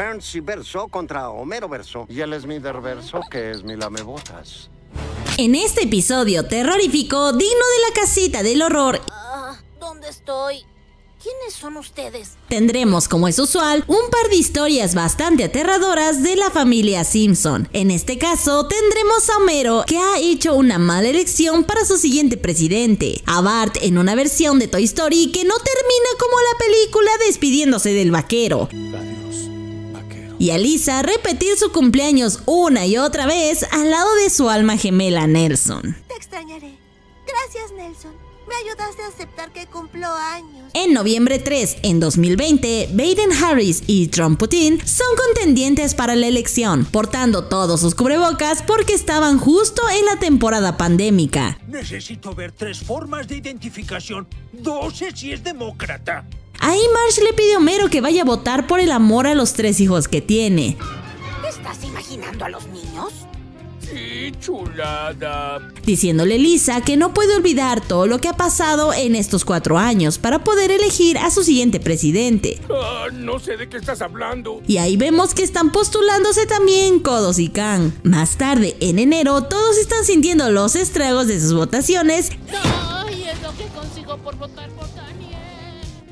Burns y Verso contra Homero Verso. Y el Smither Verso, que es mi lamebotas. En este episodio terrorífico, digno de la casita del horror. ¿Dónde estoy? ¿Quiénes son ustedes? Tendremos, como es usual, un par de historias bastante aterradoras de la familia Simpson. En este caso, tendremos a Homero, que ha hecho una mala elección para su siguiente presidente. A Bart en una versión de Toy Story que no termina como la película, despidiéndose del vaquero. Adiós, vaquero. Y a Lisa repetir su cumpleaños una y otra vez al lado de su alma gemela Nelson. Te extrañaré. Gracias, Nelson. Me ayudaste a aceptar que cumplo años. En noviembre 3, en 2020, Biden, Harris y Trump Putin son contendientes para la elección, portando todos sus cubrebocas porque estaban justo en la temporada pandémica. Necesito ver 3 formas de identificación, 12 si es demócrata. Ahí Marge le pide a Homero que vaya a votar por el amor a los 3 hijos que tiene. ¿Estás imaginando a los niños? Sí, chulada. Diciéndole Lisa que no puede olvidar todo lo que ha pasado en estos 4 años para poder elegir a su siguiente presidente. No sé de qué estás hablando. Y ahí vemos que están postulándose también Kodos y Khan. Más tarde, en enero, todos están sintiendo los estragos de sus votaciones. ¡Ay, es lo que consigo por votar por Daniel!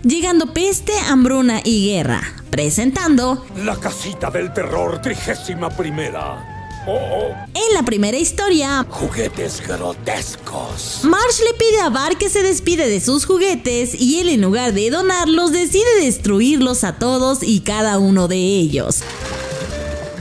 Llegando peste, hambruna y guerra. Presentando... La casita del terror 31ª. En la primera historia, juguetes grotescos. Marge le pide a Bart que se despide de sus juguetes y él, en lugar de donarlos, decide destruirlos a todos y cada uno de ellos.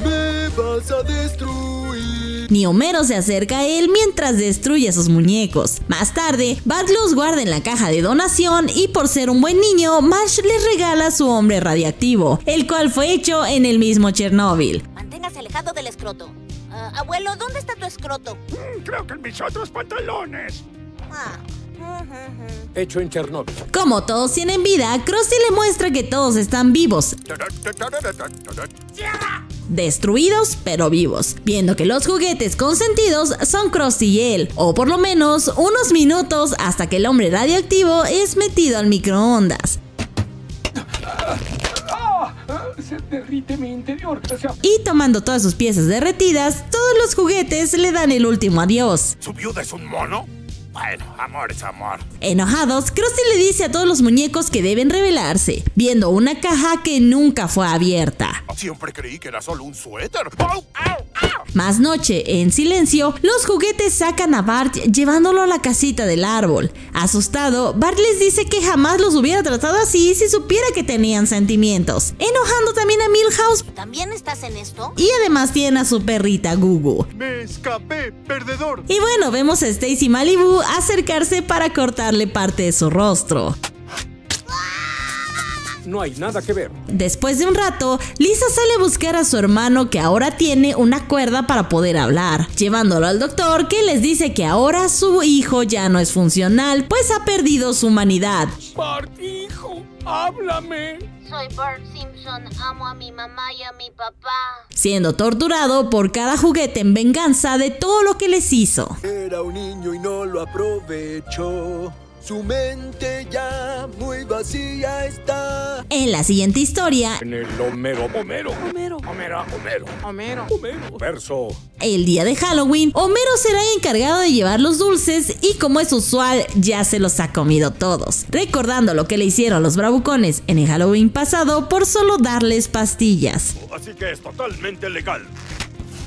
Me vas a destruir. Ni Homero se acerca a él mientras destruye sus muñecos. Más tarde, Bart los guarda en la caja de donación y, por ser un buen niño, Marge les regala su hombre radiactivo, el cual fue hecho en el mismo Chernobyl. Manténgase alejado del escroto. Abuelo, ¿dónde está tu escroto? Creo que en mis otros pantalones. Hecho en Chernobyl. Como todos tienen vida, Krusty le muestra que todos están vivos. Destruidos, pero vivos. Viendo que los juguetes consentidos son Krusty y él, o por lo menos unos minutos hasta que el hombre radioactivo es metido al microondas. Se derrite mi interior. Y tomando todas sus piezas derretidas, todos los juguetes le dan el último adiós. ¿Su viuda es un mono? Bueno, amor es amor. Enojados, Krusty le dice a todos los muñecos que deben rebelarse, viendo una caja que nunca fue abierta. Siempre creí que era solo un suéter. ¡Au, au, au! Más noche, en silencio, los juguetes sacan a Bart llevándolo a la casita del árbol. Asustado, Bart les dice que jamás los hubiera tratado así si supiera que tenían sentimientos. Enojando también a Milhouse. ¿También estás en esto? Y además tiene a su perrita Gugu. Me escapé, perdedor. Y bueno, vemos a Stacy Malibu acercarse para cortarle parte de su rostro. No hay nada que ver. Después de un rato, Lisa sale a buscar a su hermano, que ahora tiene una cuerda para poder hablar, llevándolo al doctor, que les dice que ahora su hijo ya no es funcional, pues ha perdido su humanidad. Bart, hijo, háblame. Soy Bart Simpson, amo a mi mamá y a mi papá. Siendo torturado por cada juguete en venganza de todo lo que les hizo. Era un niño y no lo aprovechó. Su mente ya muy vacía está. En la siguiente historia, en el Homero Verso, el día de Halloween, Homero será encargado de llevar los dulces y, como es usual, ya se los ha comido todos, recordando lo que le hicieron los bravucones en el Halloween pasado por solo darles pastillas. Así que es totalmente legal.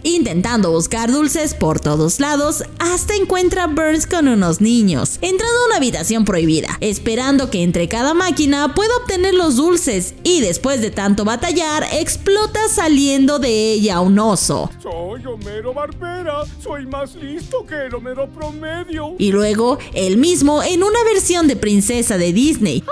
Intentando buscar dulces por todos lados, hasta encuentra a Burns con unos niños, entrando a una habitación prohibida, esperando que entre cada máquina pueda obtener los dulces, y después de tanto batallar, explota saliendo de ella un oso. Soy Homero Barbera, soy más listo que el Homero promedio. Y luego, él mismo en una versión de princesa de Disney.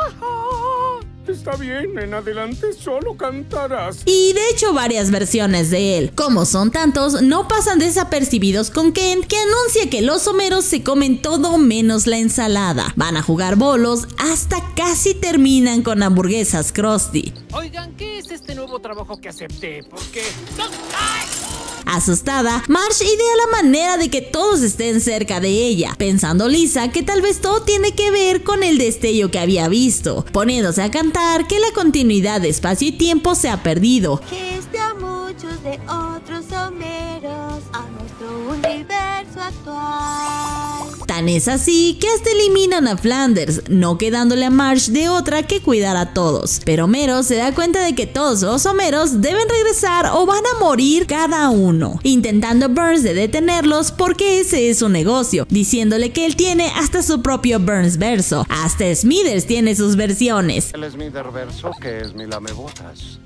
Está bien, en adelante solo cantarás. Y de hecho varias versiones de él. Como son tantos, no pasan desapercibidos con Kent, que anuncia que los Homeros se comen todo menos la ensalada. Van a jugar bolos hasta casi terminan con hamburguesas Krusty. Oigan, ¿qué es este nuevo trabajo que acepté? Porque... Asustada, Marge idea la manera de que todos estén cerca de ella, pensando Lisa que tal vez todo tiene que ver con el destello que había visto, poniéndose a cantar que la continuidad de espacio y tiempo se ha perdido. ¿Qué es ojos de otros someros a nuestro universo actual. Tan es así que hasta eliminan a Flanders, no quedándole a Marge de otra que cuidar a todos. Pero Homero se da cuenta de que todos los Homeros deben regresar o van a morir cada uno, intentando Burns de detenerlos porque ese es su negocio, diciéndole que él tiene hasta su propio Burns verso. Hasta Smithers tiene sus versiones. El Smither Verso, que es mi lamebotas.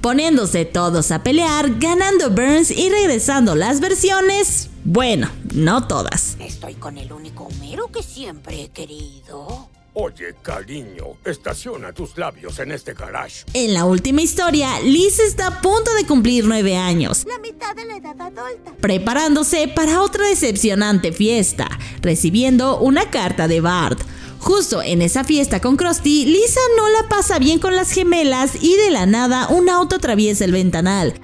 Poniéndose todos a pelear, ganando Burns y regresando las versiones, bueno, no todas. Estoy con el único Homero que siempre he querido. Oye, cariño, estaciona tus labios en este garage. En la última historia, Lisa está a punto de cumplir 9 años, la mitad de la edad adulta, preparándose para otra decepcionante fiesta, recibiendo una carta de Bart. Justo en esa fiesta con Krusty, Lisa no la pasa bien con las gemelas y de la nada un auto atraviesa el ventanal,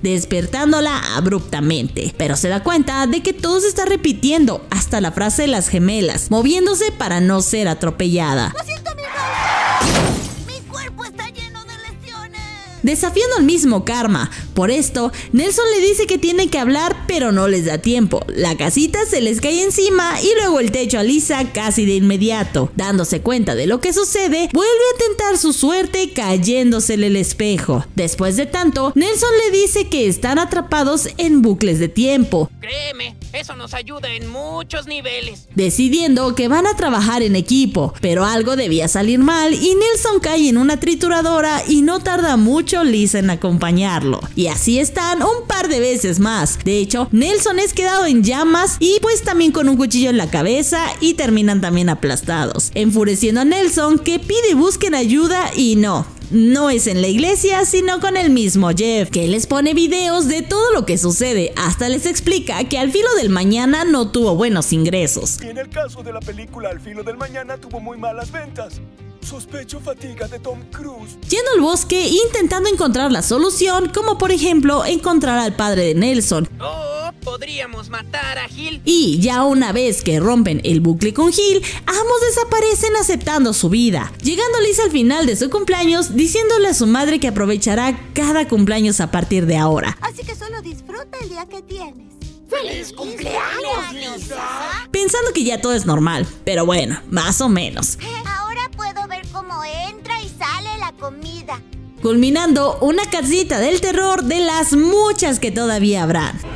despertándola abruptamente. Pero se da cuenta de que todo se está repitiendo, hasta la frase de las gemelas, moviéndose para no ser atropellada. ¡Lo siento, Milhouse! ¡Mi cuerpo está lleno de lesiones! Desafiando el mismo karma. Por esto, Nelson le dice que tiene que hablar, pero no les da tiempo. La casita se les cae encima y luego el techo a Lisa casi de inmediato. Dándose cuenta de lo que sucede, vuelve a tentar su suerte cayéndosele el espejo. Después de tanto, Nelson le dice que están atrapados en bucles de tiempo. Créeme, eso nos ayuda en muchos niveles. Decidiendo que van a trabajar en equipo, pero algo debía salir mal y Nelson cae en una trituradora y no tarda mucho Lisa en acompañarlo. Y así están un par de veces más. De hecho, Nelson es quedado en llamas y pues también con un cuchillo en la cabeza y terminan también aplastados, enfureciendo a Nelson, que pide y busquen ayuda y no es en la iglesia, sino con el mismo Jeff, que les pone videos de todo lo que sucede, hasta les explica que Al filo del mañana no tuvo buenos ingresos. Y en el caso de la película Al filo del mañana tuvo muy malas ventas. Sospecho fatiga de Tom Cruise. Yendo al bosque intentando encontrar la solución, como por ejemplo encontrar al padre de Nelson. Oh, podríamos matar a Gil. Y ya una vez que rompen el bucle con Gil, ambos desaparecen aceptando su vida. Llegando Lisa al final de su cumpleaños, diciéndole a su madre que aprovechará cada cumpleaños a partir de ahora. Así que solo disfruta el día que tienes. ¡Feliz cumpleaños, Lisa! Pensando que ya todo es normal, pero bueno, más o menos. Ahora puedo ver cómo entra y sale la comida. Culminando una casita del terror de las muchas que todavía habrán.